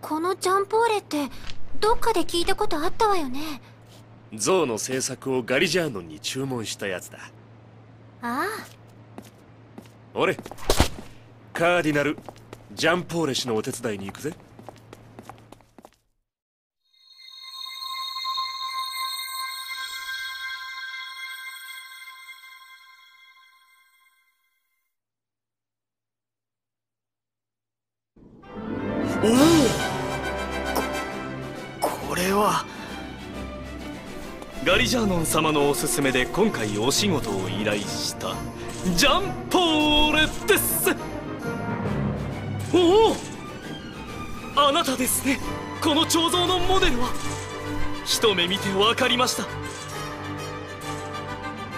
このジャンポーレってどっかで聞いたことあったわよね。象の製作をガリジャーノンに注文したやつだ。ああ、俺カーディナルジャンポーレ氏のお手伝いに行くぜ。これはガリジャーノン様のおすすめで今回お仕事を依頼したジャンポーレです。おお、あなたですね。この彫像のモデルは一目見て分かりました。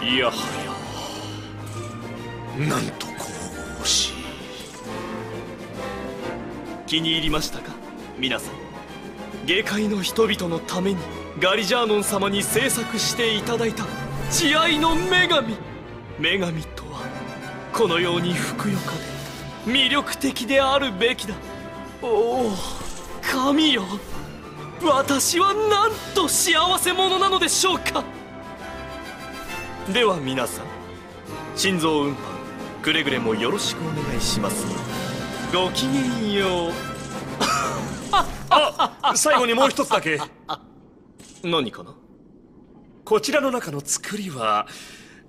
いやはやなんと神々しい。気に入りましたか皆さん。下界の人々のためにガリジャーノン様に制作していただいた慈愛の女神。女神とはこのようにふくよかで魅力的であるべきだ。おお、神よ、私はなんと幸せ者なのでしょうか。では皆さん、心臓運搬くれぐれもよろしくお願いしますよ。ごきげんよう。最後にもう一つだけ。何かな。こちらの中の作りは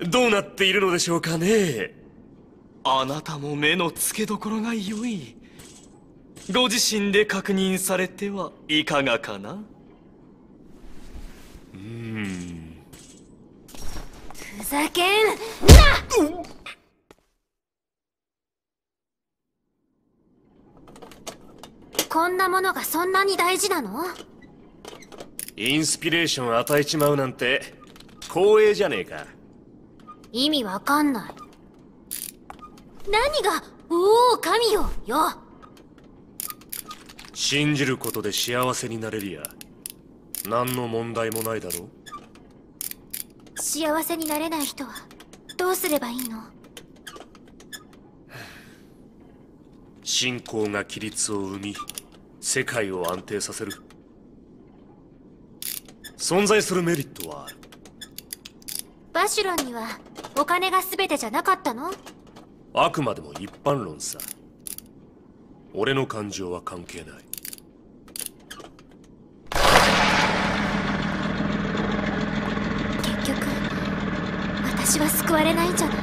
どうなっているのでしょうかね。あなたも目の付けどころが良い。ご自身で確認されてはいかがかな。ふざけんな。こんなものがそんなに大事なの？インスピレーション与えちまうなんて光栄じゃねえか。意味わかんない。何が「おお神よ」よ。信じることで幸せになれるや何の問題もないだろう。幸せになれない人はどうすればいいの？信仰が規律を生み世界を安定させる。存在するメリットはある。バシュロンにはお金が全てじゃなかったの？あくまでも一般論さ。俺の感情は関係ない。結局私は救われないんじゃない？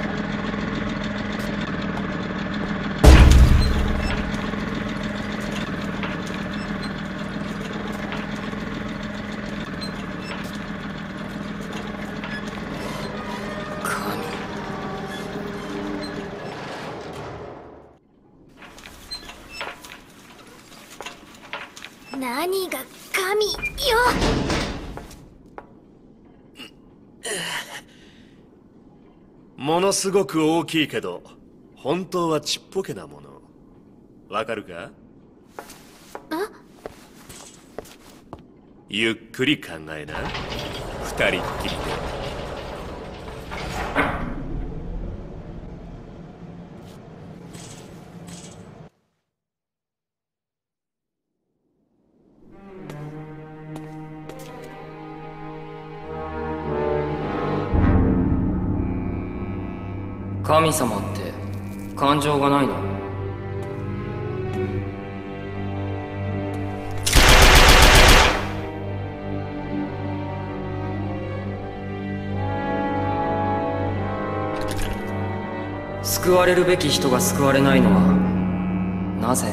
何が神よ。ものすごく大きいけど本当はちっぽけなもの。わかるか？ゆっくり考えな。二人っきりで。神様って感情がないの？救われるべき人が救われないのはなぜ？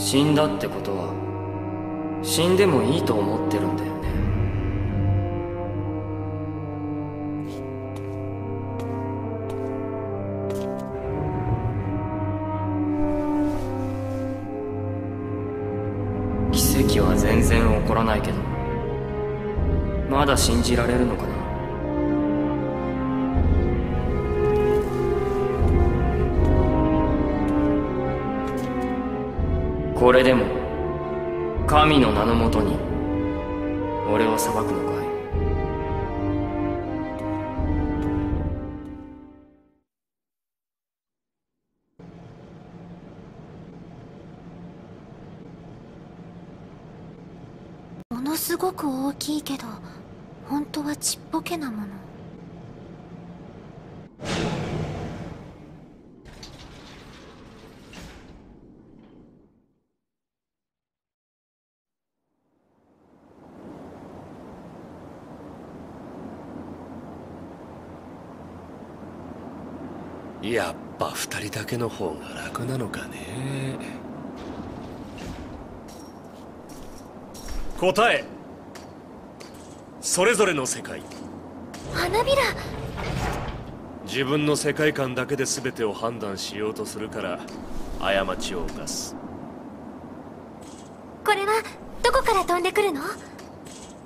死んだってことは死んでもいいと思ってるんだよね。奇跡は全然起こらないけどまだ信じられるのかな。これでも神の名のもとに俺を裁くのかい？ものすごく大きいけど本当はちっぽけなもの。やっぱ二人だけの方が楽なのかね。答え、それぞれの世界。花びら。自分の世界観だけで全てを判断しようとするから過ちを犯す。これはどこから飛んでくるの？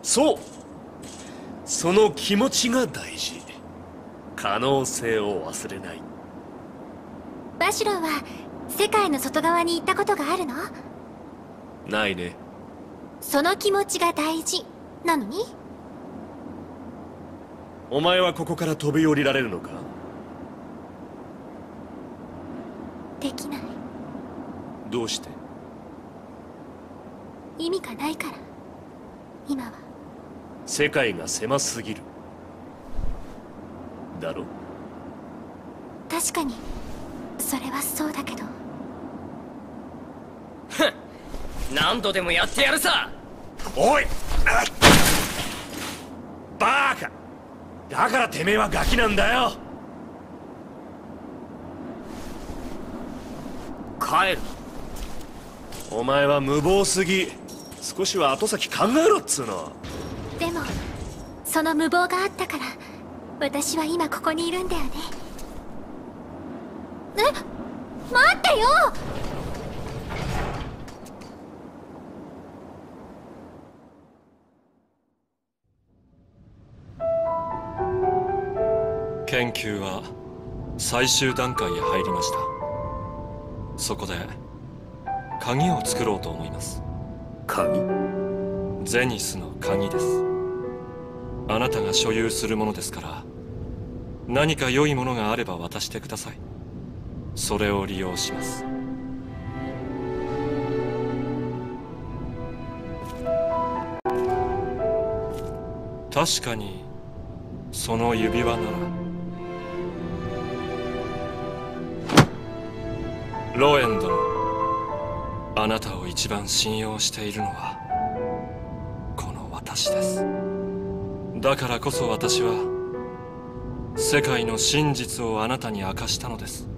そう、その気持ちが大事。可能性を忘れない。バシロンは世界の外側に行ったことがあるの？ないね。その気持ちが大事なのに？お前はここから飛び降りられるのか？できない。どうして？意味がないから。今は世界が狭すぎるだろ？確かにそれはそうだけど。ふん、何度でもやってやるさ。おい、バーカだからてめえはガキなんだよ。帰る。お前は無謀すぎ。少しは後先考えろっつうの。でもその無謀があったから私は今ここにいるんだよね。え、待ってよ。研究は最終段階へ入りました。そこで鍵を作ろうと思います。鍵？ゼニスの鍵です。あなたが所有するものですから、何か良いものがあれば渡してください。それを利用します。確かにその指輪なら。ロエン殿、あなたを一番信用しているのはこの私です。だからこそ私は世界の真実をあなたに明かしたのです。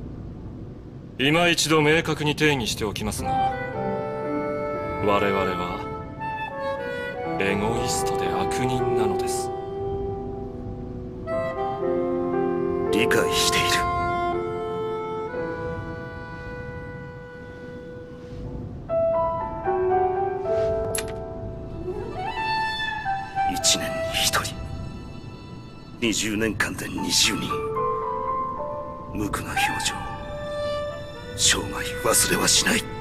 今一度明確に定義しておきますが、我々はエゴイストで悪人なのです。理解している。20年間で20人。無垢な表情、生涯忘れはしない。